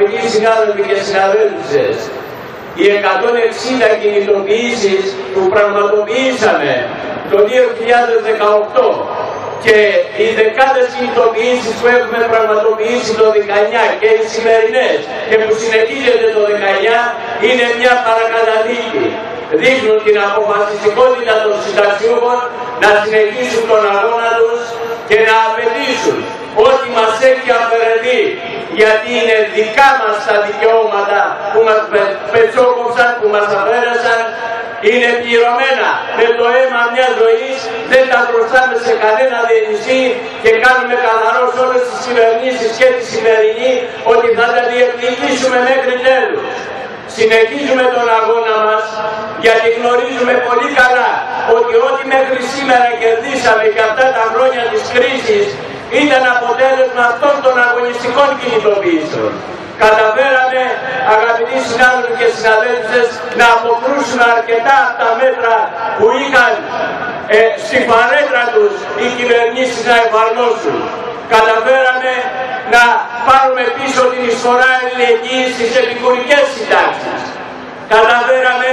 αγαπητοί συνάδελφοι και συναδέλφισες, οι 160 κινητοποιήσεις που πραγματοποιήσαμε το 2018 και οι δεκάδες κινητοποιήσεις που έχουμε πραγματοποιήσει το 2019 και οι σημερινές και που συνεχίζεται το 2019 είναι μια παρακαταθήκη. Δείχνουν την αποφασιστικότητα των συνταξιούχων να συνεχίσουν τον αγώνα τους και να απαιτήσουν ό,τι μας έχει αφαιρεθεί, γιατί είναι δικά μας τα δικαιώματα που μας πετσόκοψαν, που μας αφαίρεσαν, είναι πληρωμένα με το αίμα μιας ζωής, δεν τα χρωστάμε σε κανένα διαιτησί και κάνουμε καθαρό σε όλες τις κυβερνήσεις και τη σημερινή ότι θα τα διεκδικήσουμε μέχρι τέλους. Συνεχίζουμε τον αγώνα μας, γιατί γνωρίζουμε πολύ καλά ότι ό,τι μέχρι σήμερα κερδίσαμε και αυτά τα χρόνια της κρίσης ήταν αποτέλεσμα αυτών των αγωνιστικών κινητοποιήσεων. Καταφέραμε, αγαπητοί συνάδελφοι και συναδέλφες, να αποκρούσουμε αρκετά τα μέτρα που είχαν στη παρέτρα τους οι κυβερνήσεις να εφαρμόσουν. Καταφέραμε να πάρουμε πίσω την εισφορά ελληνικής στις επικουρικές συντάξεις. Καταφέραμε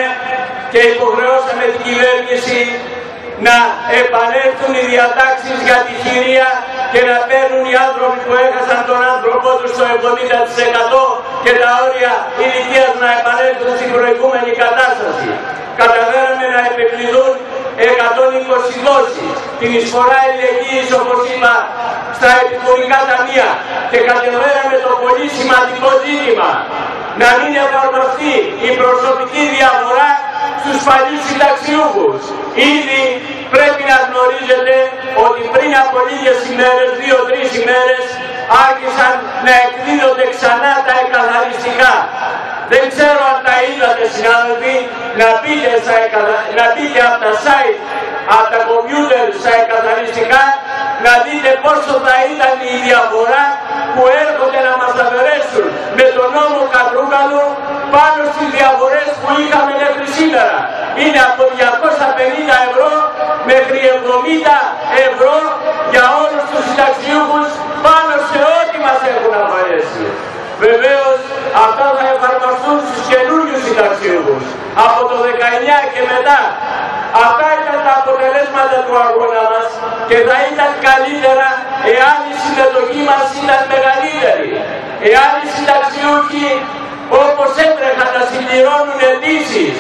και υποχρεώσαμε την κυβέρνηση να επανέλθουν οι διατάξεις για τη χειρία και να παίρνουν οι άνθρωποι που έχασαν τον άνθρωπό τους στο 70% και τα όρια ηλικίας να επανέλθουν στην προηγούμενη κατάσταση. Καταφέραμε να επιβληθούν 120 δόσεις, την εισφορά ελεγγύης, όπως είπα, στα επικουρικά ταμεία και καταφέραμε το πολύ σημαντικό ζήτημα να μην εφαρμοστεί η προσωπική διαφορά στους παλιούς συνταξιούχους. Ήδη πρέπει να γνωρίζετε ότι πριν από λίγες ημέρες, 2-3 ημέρες, άρχισαν να εκδίδονται ξανά τα εκαθαριστικά. Δεν ξέρω αν τα είδατε, συνάδελφοι, να μπείτε από τα site, από τα computer στα εκαθαριστικά, να δείτε πόσο θα ήταν η διαφορά που έρχονται να μας αφαιρέσουν με τον νόμο Κατρούγκαλο πάνω στις διαφορές που είχαμε μέχρι σήμερα. Είναι από 250 ευρώ μέχρι 70 ευρώ για όλους τους συνταξιούχους πάνω σε ό,τι μας έχουν αφαιρέσει. Βεβαίως, αυτά θα εφαρμοστούν στους καινούριους συνταξιούχους από το 19 και μετά. Αυτά ήταν τα αποτελέσματα του αγώνα μας και θα ήταν καλύτερα εάν η συμμετοχή μας ήταν μεγαλύτερη. Εάν οι συνταξιούχοι όπως έτρεχαν να συμπληρώνουν αιτήσεις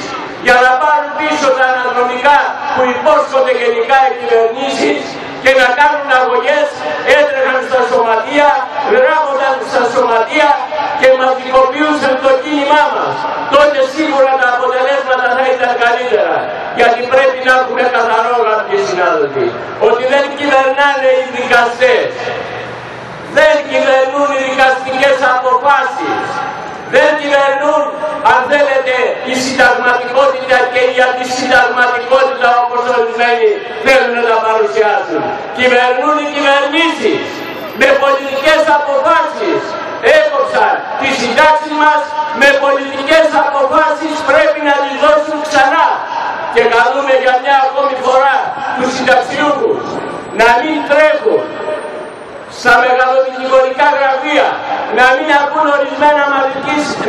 για να πάρουν πίσω τα αναδρομικά που υπόσχονται γενικά οι κυβερνήσεις και να κάνουν αγωγές, έτρεχαν στα σωματεία, γράφονταν στα σωματεία και μας δικοποιούσαν το κίνημά μας. Τότε σίγουρα τα αποτελέσματα θα ήταν καλύτερα. Γιατί πρέπει να έχουμε καθαρό, αγαπητοί συνάδελφοι, ότι δεν κυβερνάνε οι δικαστές. Δεν κυβερνούν οι δικαστικές αποφάσεις. Δεν κυβερνούν, αν θέλετε, η συνταγματικότητα και η αντισυνταγματικότητα όπως ορισμένοι θέλουν να τα παρουσιάσουν. Κυβερνούν οι κυβερνήσεις με πολιτικές αποφάσεις. Έκοψαν τις συντάξεις μας με πολιτικές αποφάσεις, πρέπει να τις δώσουν ξανά. Και καλούμε για μια ακόμη φορά τους συνταξιούχους να μην τρέχουν στα μεγαλοδικηγορικά γραφεία, να μην ακούν ορισμένα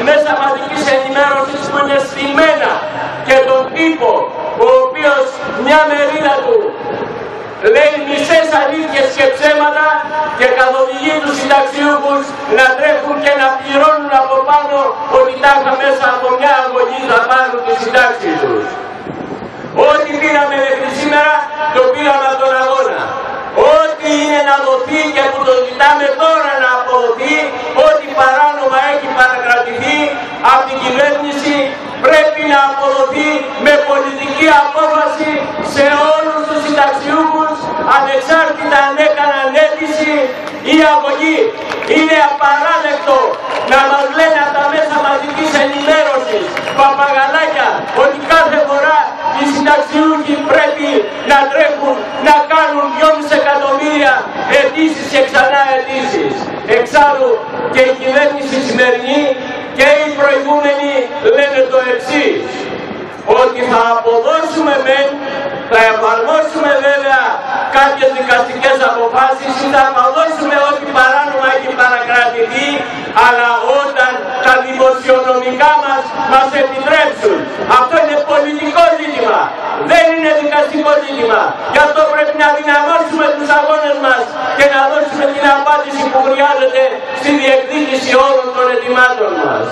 μέσα μαζικής ενημέρωσης που είναι στημένα και τον τύπο ο οποίος μια μερίδα του λέει μισές αλήθειες και ψέματα και καθοδηγεί τους συνταξιούχους να τρέχουν και να πληρώνουν από πάνω ότι τάχα μέσα από μια αγωγή θα πάρουν τις συντάξεις τους. Ό,τι πήραμε μέχρι σήμερα το πήραμε από τον αγώνα. Ό,τι είναι να δοθεί και που το ζητάμε τώρα να αποδοθεί, ό,τι παράνομα έχει παρακρατηθεί από την κυβέρνηση πρέπει να αποδοθεί με πολιτική απόφαση σε όλους τους συνταξιούχους ανεξάρτητα αν έκαναν αίτηση ή αγωγή. Είναι απαράδεκτο να μας λένε από τα μέσα μαζικής ενημέρωσης παπαγαλάκια ότι κάθε φορά οι συνταξιούχοι πρέπει να τρέχουν να κάνουν 2,5 εκατομμύρια αιτήσεις και ξανά αιτήσεις. Εξάλλου και η κυβέρνηση σημερινή και οι προηγούμενοι λένε το εξής, ότι θα αποδώσουμε μεν, θα εφαρμόσουμε βέβαια κάποιες δικαστικές αποφάσεις ή θα αποδώσουμε ό,τι παράνομα έχει παρακρατηθεί, αλλά όταν διεκδίκηση όλων των ετοιμάτων μας.